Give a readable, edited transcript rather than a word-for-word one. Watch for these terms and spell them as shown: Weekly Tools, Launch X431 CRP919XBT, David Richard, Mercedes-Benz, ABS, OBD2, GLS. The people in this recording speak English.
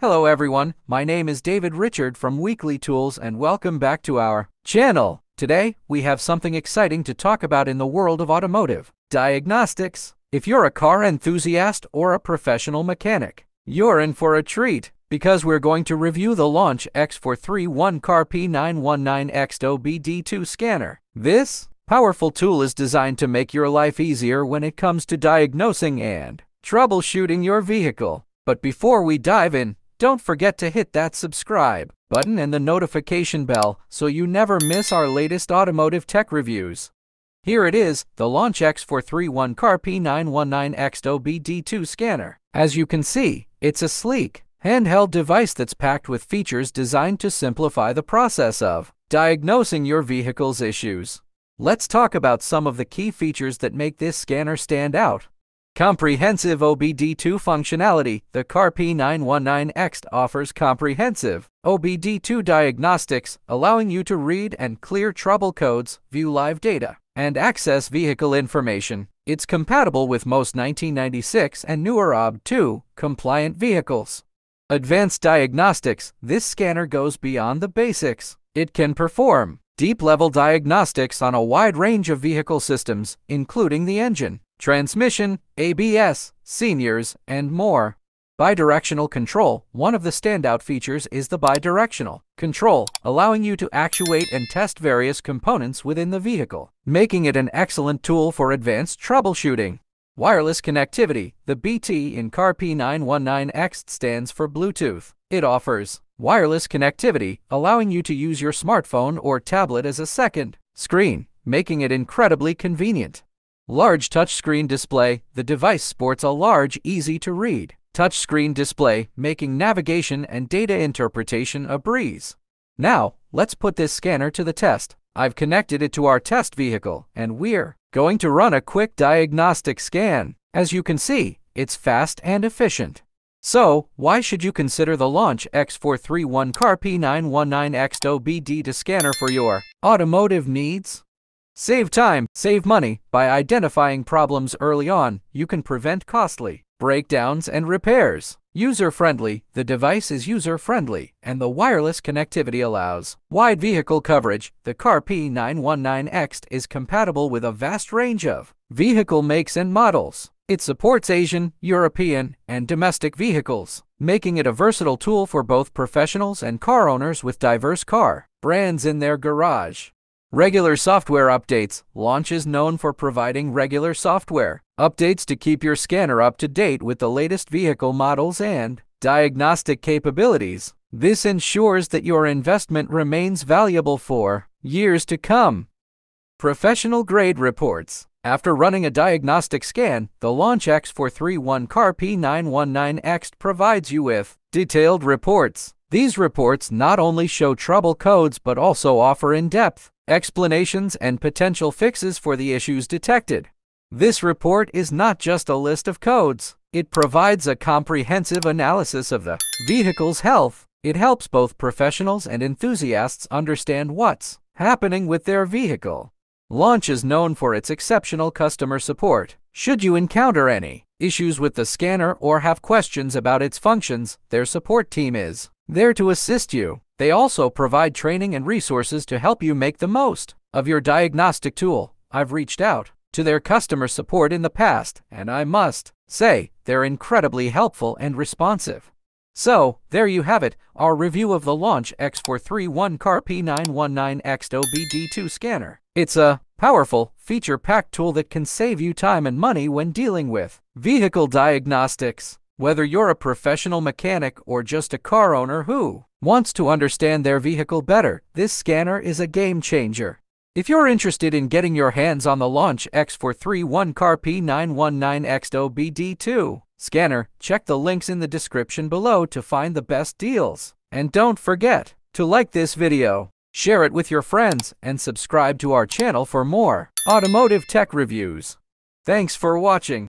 Hello everyone, my name is David Richard from Weekly Tools and welcome back to our channel. Today, we have something exciting to talk about in the world of automotive diagnostics. If you're a car enthusiast or a professional mechanic, you're in for a treat because we're going to review the Launch X431 CRP919XBT scanner. This powerful tool is designed to make your life easier when it comes to diagnosing and troubleshooting your vehicle. But before we dive in, don't forget to hit that subscribe button and the notification bell so you never miss our latest automotive tech reviews. Here it is, the Launch X431 CRP919XBT scanner. As you can see, it's a sleek, handheld device that's packed with features designed to simplify the process of diagnosing your vehicle's issues. Let's talk about some of the key features that make this scanner stand out. Comprehensive OBD2 functionality. The CRP919XBT offers comprehensive OBD2 diagnostics, allowing you to read and clear trouble codes, view live data, and access vehicle information. It's compatible with most 1996 and newer OBD2 compliant vehicles. Advanced diagnostics. This scanner goes beyond the basics. It can perform deep-level diagnostics on a wide range of vehicle systems, including the engine, transmission, ABS, sensors, and more. Bidirectional control. One of the standout features is the bidirectional control, allowing you to actuate and test various components within the vehicle, making it an excellent tool for advanced troubleshooting. Wireless connectivity. The BT in CRP919XBT stands for Bluetooth. It offers wireless connectivity, allowing you to use your smartphone or tablet as a second screen, making it incredibly convenient. Large touchscreen display. The device sports a large, easy-to-read touchscreen display, making navigation and data interpretation a breeze. Now, let's put this scanner to the test. I've connected it to our test vehicle, and we're going to run a quick diagnostic scan. As you can see, it's fast and efficient. So, why should you consider the Launch X431 CRP919XBT scanner for your automotive needs? Save time, save money. By identifying problems early on, you can prevent costly breakdowns and repairs. User-friendly. The device is user-friendly, and the wireless connectivity allows wide vehicle coverage. The CRP919XBT is compatible with a vast range of vehicle makes and models. It supports Asian, European, and domestic vehicles, making it a versatile tool for both professionals and car owners with diverse car brands in their garage. Regular software updates. Launch is known for providing regular software updates to keep your scanner up to date with the latest vehicle models and diagnostic capabilities. This ensures that your investment remains valuable for years to come. Professional grade reports. After running a diagnostic scan, the Launch X431 CRP919XBT provides you with detailed reports. These reports not only show trouble codes but also offer in-depth explanations and potential fixes for the issues detected. This report is not just a list of codes. It provides a comprehensive analysis of the vehicle's health. It helps both professionals and enthusiasts understand what's happening with their vehicle. Launch is known for its exceptional customer support. Should you encounter any issues with the scanner or have questions about its functions, their support team is there to assist you. They also provide training and resources to help you make the most of your diagnostic tool. I've reached out to their customer support in the past, and I must say, they're incredibly helpful and responsive. So, there you have it, our review of the Launch X431 CRP919XBT scanner. It's a powerful, feature-packed tool that can save you time and money when dealing with vehicle diagnostics. Whether you're a professional mechanic or just a car owner who wants to understand their vehicle better, this scanner is a game changer. If you're interested in getting your hands on the Launch X431 CRP919XBT scanner, check the links in the description below to find the best deals. And don't forget to like this video, share it with your friends, and subscribe to our channel for more automotive tech reviews. Thanks for watching.